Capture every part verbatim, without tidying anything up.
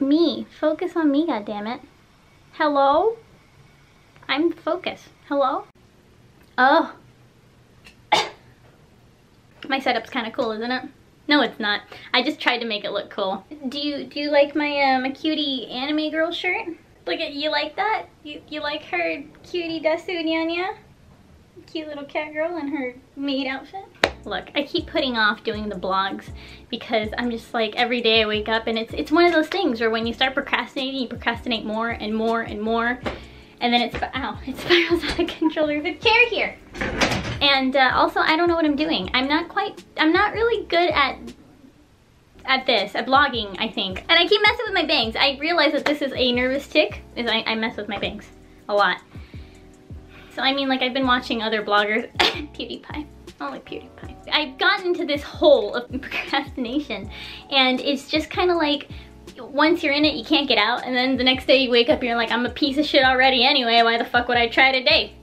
Me. Focus on me, goddammit. Hello? I'm the focus. Hello? Oh. My setup's kind of cool, isn't it? No, it's not. I just tried to make it look cool. Do you do you like my um, cutie anime girl shirt? Look at you like that? You you like her cutie desu nyanya? Cute little cat girl in her maid outfit. Look, I keep putting off doing the blogs because I'm just like, every day I wake up and it's it's one of those things where when you start procrastinating, you procrastinate more and more and more, and then it's ow, it spirals out of control. There's a chair here. And uh, also, I don't know what I'm doing. I'm not quite, I'm not really good at at this, at blogging, I think. And I keep messing with my bangs. I realize that this is a nervous tick, is I, I mess with my bangs a lot. So I mean, like, I've been watching other bloggers, PewDiePie. I like PewDiePie. I've gotten into this hole of procrastination, and it's just kind of like, once you're in it, you can't get out, and then the next day you wake up, you're like, I'm a piece of shit already anyway, why the fuck would I try today?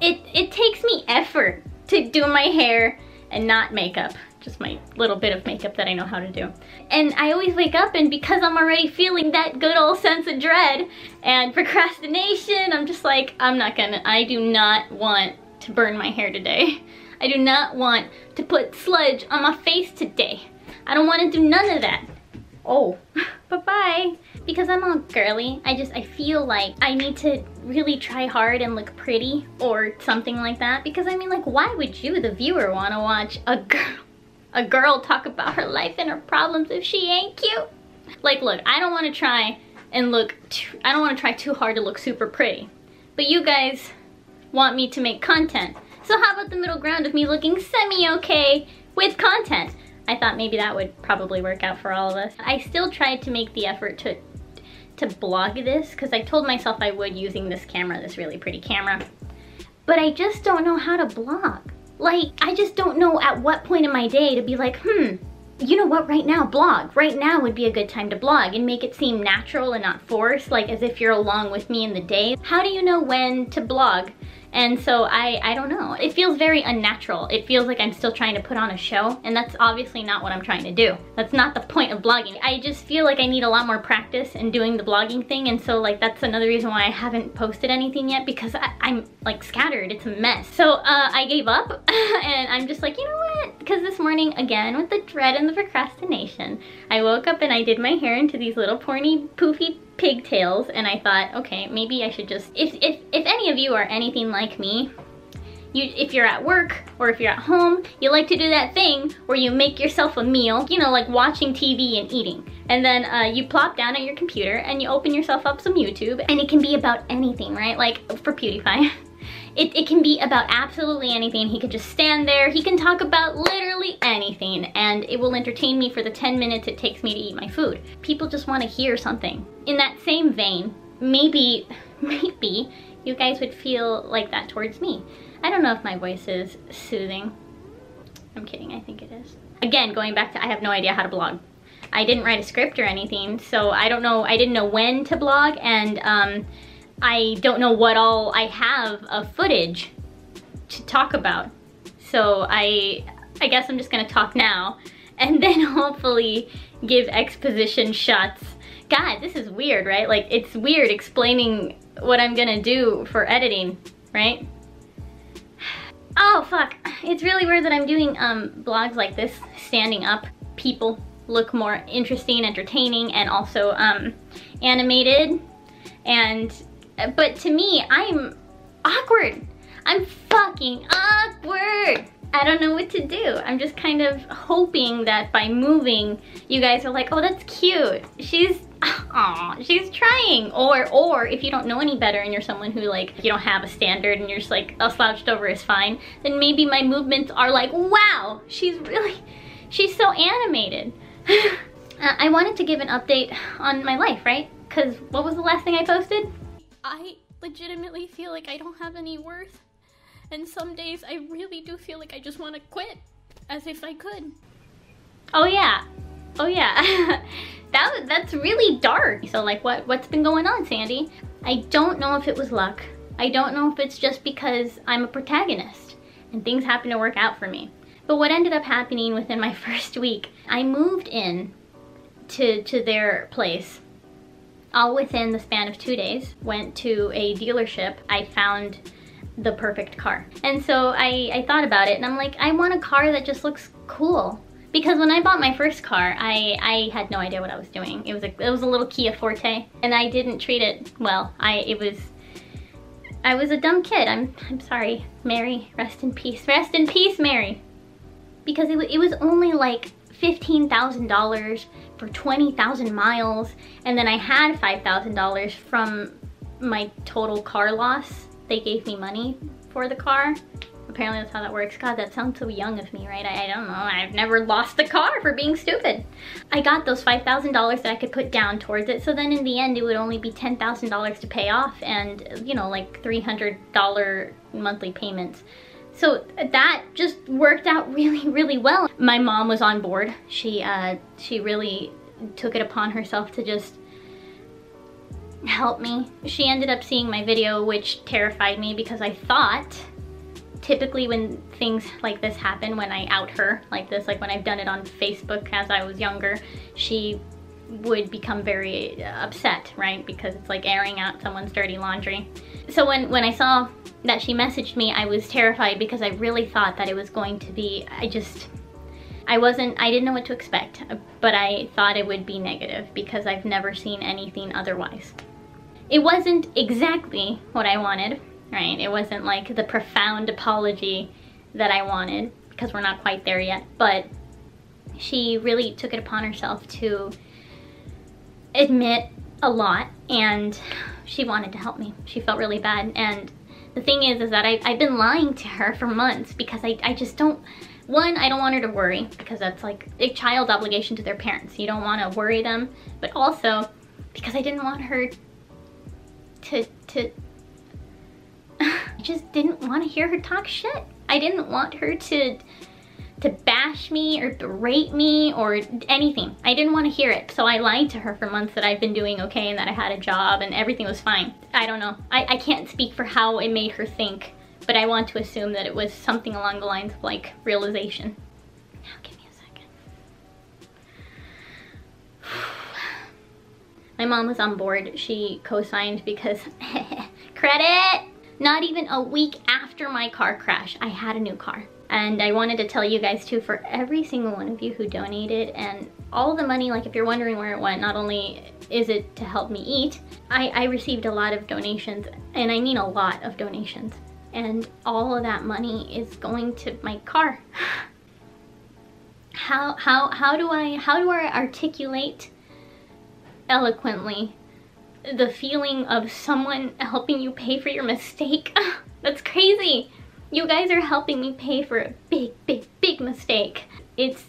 It, it takes me effort to do my hair and not makeup. Just my little bit of makeup that I know how to do. And I always wake up and because I'm already feeling that good old sense of dread and procrastination, I'm just like, I'm not gonna, I do not want to burn my hair today. I do not want to put sludge on my face today. I don't want to do none of that. Oh, bye-bye. Because I'm all girly, I just, I feel like I need to really try hard and look pretty or something like that. Because I mean, like, why would you, the viewer, want to watch a girl, a girl talk about her life and her problems if she ain't cute? Like, look, I don't want to try and look, too, I don't want to try too hard to look super pretty. But you guys want me to make content. So how about the middle ground of me looking semi-okay with content? I thought maybe that would probably work out for all of us. I still tried to make the effort to to blog this because I told myself I would using this camera, this really pretty camera. But I just don't know how to blog. Like, I just don't know at what point in my day to be like, hmm, you know what, right now, blog. Right now would be a good time to blog and make it seem natural and not forced, like as if you're along with me in the day. How do you know when to blog? And so I, I don't know. It feels very unnatural. It feels like I'm still trying to put on a show, and that's obviously not what I'm trying to do. That's not the point of blogging. I just feel like I need a lot more practice in doing the blogging thing, and so like that's another reason why I haven't posted anything yet, because I, I'm like scattered. It's a mess. So uh, I gave up, and I'm just like, you know what? Because this morning, again, with the dread and the procrastination, I woke up and I did my hair into these little pointy, poofy pigtails, and I thought, okay, maybe I should just, if, if, if any of you are anything like me, you, if you're at work or if you're at home, you like to do that thing where you make yourself a meal, you know, like watching T V and eating. And then uh, you plop down at your computer and you open yourself up some YouTube, and it can be about anything, right? Like for PewDiePie, it, it can be about absolutely anything. He could just stand there. He can talk about literally anything, and it will entertain me for the ten minutes it takes me to eat my food. People just want to hear something. In that same vein, maybe, maybe you guys would feel like that towards me. I don't know if my voice is soothing. I'm kidding, I think it is. Again, going back to I have no idea how to blog. I didn't write a script or anything, so I don't know, I didn't know when to blog, and um, I don't know what all I have of footage to talk about. So I, I guess I'm just gonna talk now and then hopefully give exposition shots. God, this is weird, right? Like, it's weird explaining what I'm gonna do for editing, right? Oh, fuck. It's really weird that I'm doing um, blogs like this, standing up. People look more interesting, entertaining, and also um, animated. And, but to me, I'm awkward. I'm fucking awkward. I don't know what to do. I'm just kind of hoping that by moving, you guys are like, oh, that's cute. She's, aw, she's trying. Or, or if you don't know any better and you're someone who, like, you don't have a standard and you're just like, oh, slouched over is fine, then maybe my movements are like, wow, she's really, she's so animated. I wanted to give an update on my life, right? Because what was the last thing I posted? I legitimately feel like I don't have any worth. And some days I really do feel like I just want to quit, as if I could. Oh yeah, oh yeah. that that's really dark. So like, what what's been going on, Sandy? I don't know if it was luck. I don't know if it's just because I'm a protagonist and things happen to work out for me. But what ended up happening within my first week, I moved in to to their place, all within the span of two days. Went to a dealership, I found the perfect car. And so I, I thought about it and I'm like, I want a car that just looks cool. Because when I bought my first car, I, I had no idea what I was doing. It was, a, it was a little Kia Forte and I didn't treat it well. I, it was, I was a dumb kid. I'm, I'm sorry, Mary, rest in peace. Rest in peace, Mary. Because it, it was only like fifteen thousand dollars for twenty thousand miles. And then I had five thousand dollars from my total car loss. They gave me money for the car. Apparently that's how that works. God, that sounds so young of me, right? I, I don't know. I've never lost a car for being stupid. I got those five thousand dollars that I could put down towards it. So then in the end, it would only be ten thousand dollars to pay off and, you know, like three hundred dollar monthly payments. So that just worked out really, really well. My mom was on board. She, uh, she really took it upon herself to just help me. She ended up seeing my video, which terrified me because I thought, typically when things like this happen, when I out her like this, like when I've done it on Facebook as I was younger, she would become very upset, right? Because it's like airing out someone's dirty laundry. So when, when I saw that she messaged me, I was terrified because I really thought that it was going to be, I just, I wasn't, I didn't know what to expect, but I thought it would be negative because I've never seen anything otherwise. It wasn't exactly what I wanted, right? It wasn't like the profound apology that I wanted because we're not quite there yet, but she really took it upon herself to admit a lot and she wanted to help me. She felt really bad. And the thing is, is that I, I've been lying to her for months because I, I just don't, one, I don't want her to worry because that's like a child obligation to their parents. You don't want to worry them, but also because I didn't want her to, to, I just didn't want to hear her talk shit. I didn't want her to to bash me or berate me or anything. I didn't want to hear it. So I lied to her for months that I've been doing okay and that I had a job and everything was fine. I don't know. I, I can't speak for how it made her think, but I want to assume that it was something along the lines of like realization. Now give me a second. My mom was on board. She co-signed because credit. Not even a week after my car crash, I had a new car. And I wanted to tell you guys too, for every single one of you who donated and all the money, like if you're wondering where it went, not only is it to help me eat, I, I received a lot of donations and I mean a lot of donations. And all of that money is going to my car. How, how, how do I, how do I articulate eloquently the feeling of someone helping you pay for your mistake? That's crazy. You guys are helping me pay for a big, big, big mistake. It's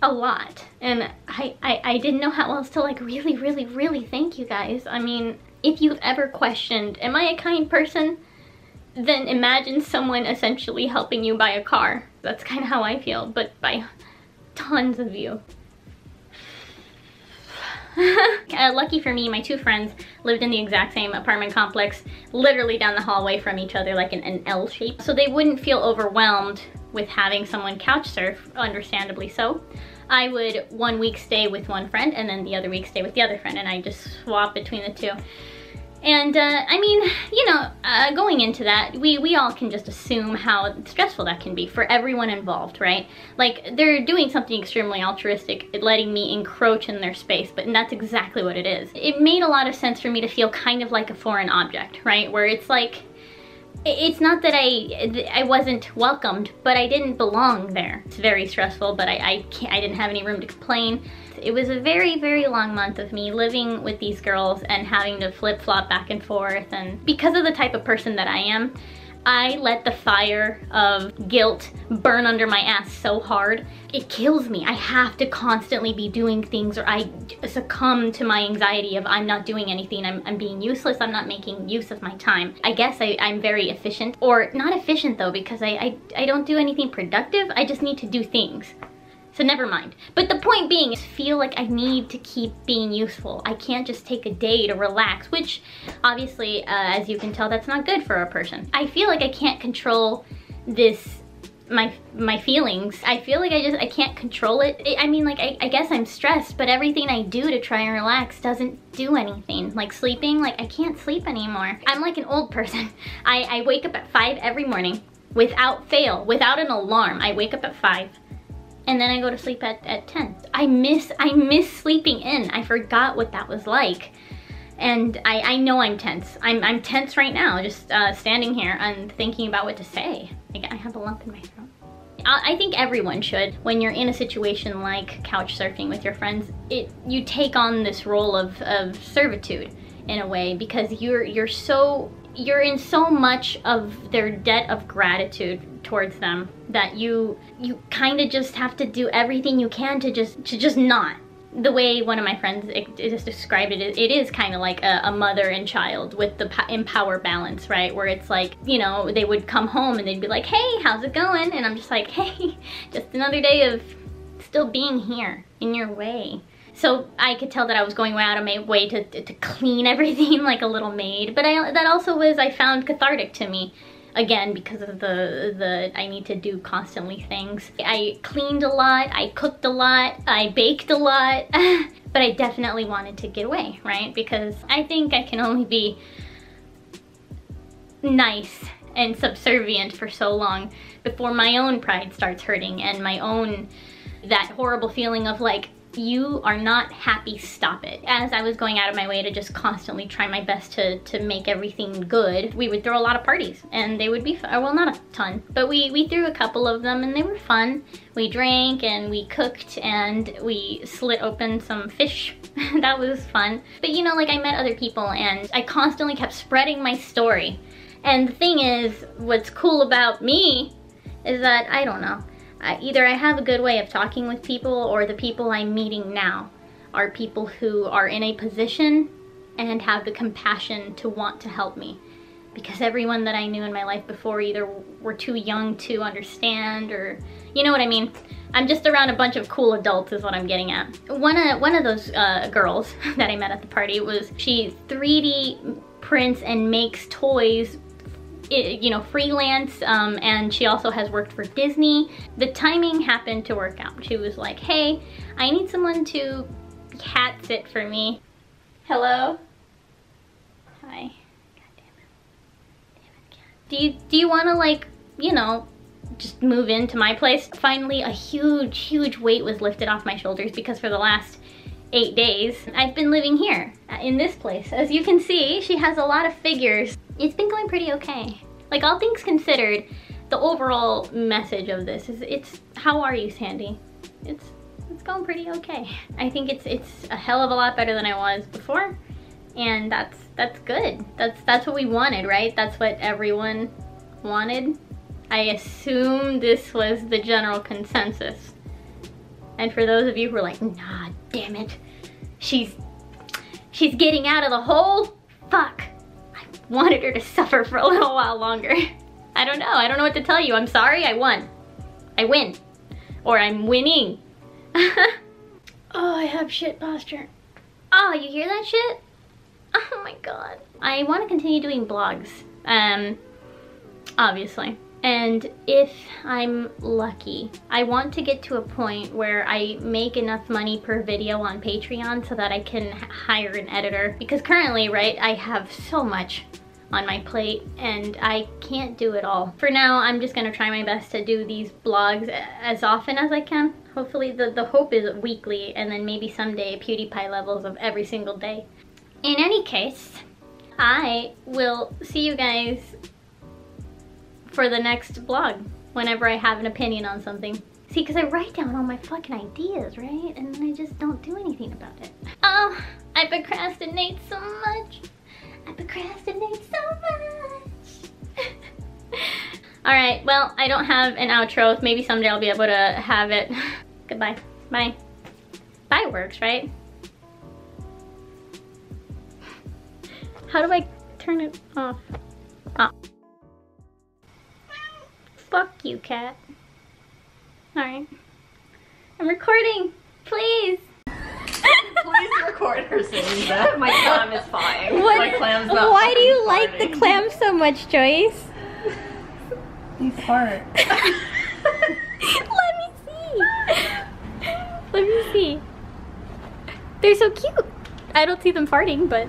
a lot. And I, I, I didn't know how else to like really, really, really thank you guys. I mean, if you've ever questioned, am I a kind person? Then imagine someone essentially helping you buy a car. That's kind of how I feel, but by tons of you. Uh, lucky for me, my two friends lived in the exact same apartment complex, literally down the hallway from each other, like in an L shape. So they wouldn't feel overwhelmed with having someone couch surf, understandably so. I would one week stay with one friend and then the other week stay with the other friend, and I just swap between the two. And uh, I mean, you know, uh, going into that, we, we all can just assume how stressful that can be for everyone involved, right? Like, they're doing something extremely altruistic, letting me encroach in their space, but that's exactly what it is. It made a lot of sense for me to feel kind of like a foreign object, right? Where it's like, it's not that I, I wasn't welcomed, but I didn't belong there. It's very stressful, but I, I, can't, I didn't have any room to complain. It was a very, very long month of me living with these girls and having to flip-flop back and forth. And because of the type of person that I am, I let the fire of guilt burn under my ass so hard. It kills me. I have to constantly be doing things or I succumb to my anxiety of I'm not doing anything, I'm, I'm being useless, I'm not making use of my time. I guess I, I'm very efficient, or not efficient though, because I, I, I don't do anything productive. I just need to do things. So never mind. But the point being, I feel like I need to keep being useful. I can't just take a day to relax, which obviously, uh, as you can tell, that's not good for a person. I feel like I can't control this my my feelings. I feel like I just, I can't control it. it I mean, like, I, I guess I'm stressed, but everything I do to try and relax doesn't do anything. Like sleeping, like I can't sleep anymore. I'm like an old person. I, I wake up at five every morning without fail, without an alarm. I wake up at five and then I go to sleep at, at ten. I miss, I miss sleeping in. I forgot what that was like. And I, I know I'm tense. I'm, I'm tense right now, just uh, standing here and thinking about what to say. Like, I have a lump in my throat. I, I think everyone should. When you're in a situation like couch surfing with your friends, it you take on this role of, of servitude in a way, because you're you're so you're in so much of their debt of gratitude towards them that you you kind of just have to do everything you can to just to just not. The way one of my friends it, it just described it, it is kind of like a, a mother and child with the empower balance, right? Where it's like, you know, they would come home and they'd be like, hey, how's it going? And I'm just like, hey, just another day of still being here in your way. So I could tell that I was going out of my way to, to, to clean everything like a little maid. But I, that also was, I found cathartic to me. Again, because of the, the I need to do constantly things. I cleaned a lot, I cooked a lot, I baked a lot, but I definitely wanted to get away, right? Because I think I can only be nice and subservient for so long before my own pride starts hurting and my own, that horrible feeling of like, you are not happy, stop it. As I was going out of my way to just constantly try my best to, to make everything good, we would throw a lot of parties and they would be fun. Well, not a ton, but we, we threw a couple of them and they were fun. We drank and we cooked and we slit open some fish. That was fun. But you know, like I met other people and I constantly kept spreading my story. And the thing is, what's cool about me is that, I don't know, Uh, either I have a good way of talking with people, or the people I'm meeting now are people who are in a position and have the compassion to want to help me. Because everyone that I knew in my life before either were too young to understand, or you know what I mean? I'm just around a bunch of cool adults is what I'm getting at. One of, one of those uh, girls that I met at the party was, she three D prints and makes toys, It, you know, freelance, um, and she also has worked for Disney. The timing happened to work out. She was like, hey, I need someone to cat sit for me. Hello? Hi. God damn it. Damn it, cat. Do you, do you want to, like, you know, just move into my place? Finally, a huge, huge weight was lifted off my shoulders, because for the last eight days, I've been living here in this place. As you can see, she has a lot of figures. It's been going pretty okay. Like, all things considered, the overall message of this is, it's, how are you, Sandy? It's, it's going pretty okay. I think it's, it's a hell of a lot better than I was before. And that's, that's good. That's, that's what we wanted, right? That's what everyone wanted. I assume this was the general consensus. And for those of you who are like, nah, damn it, she's, she's getting out of the hole, fuck. Wanted her to suffer for a little while longer. I don't know. I don't know what to tell you. I'm sorry. I won. I win. Or I'm winning. Oh, I have shit posture. Oh, you hear that shit? Oh my god. I want to continue doing vlogs. Um, obviously. And if I'm lucky, I want to get to a point where I make enough money per video on Patreon so that I can hire an editor. Because currently, right, I have so much on my plate and I can't do it all. For now, I'm just gonna try my best to do these blogs as often as I can. Hopefully, the, the hope is weekly, and then maybe someday PewDiePie levels of every single day. In any case, I will see you guys for the next vlog, whenever I have an opinion on something. See, because I write down all my fucking ideas, right? And then I just don't do anything about it. Oh, I procrastinate so much. I procrastinate so much. Alright, well, I don't have an outro. Maybe someday I'll be able to have it. Goodbye. Bye. Bye works, right? How do I turn it off? Oh. Fuck you, cat. Alright. I'm recording. Please. Please record her saying that. My clam is fine. What? My clam's not Why do you farting. Like the clam so much, Joyce? You fart. Let me see. They're so cute. I don't see them farting, but...